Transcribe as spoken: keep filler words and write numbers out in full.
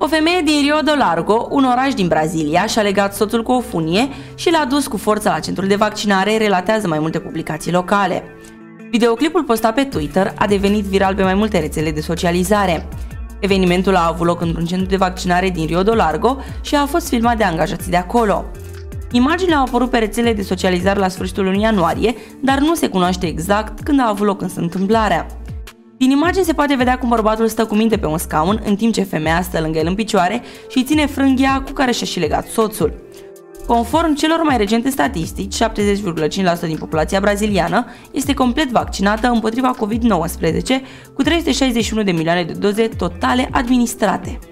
O femeie din Rio do Largo, un oraș din Brazilia, și-a legat soțul cu o funie și l-a dus cu forța la centrul de vaccinare, relatează mai multe publicații locale. Videoclipul postat pe Twitter a devenit viral pe mai multe rețele de socializare. Evenimentul a avut loc într-un centru de vaccinare din Rio do Largo și a fost filmat de angajații de acolo. Imaginile au apărut pe rețele de socializare la sfârșitul lunii ianuarie, dar nu se cunoaște exact când a avut loc însă întâmplarea. Din imagini se poate vedea cum bărbatul stă cu minte pe un scaun, în timp ce femeia stă lângă el în picioare și îi ține frânghia cu care și-a și legat soțul. Conform celor mai recente statistici, șaptezeci virgulă cinci la sută din populația braziliană este complet vaccinată împotriva COVID nouăsprezece, cu trei sute șaizeci și unu de milioane de doze totale administrate.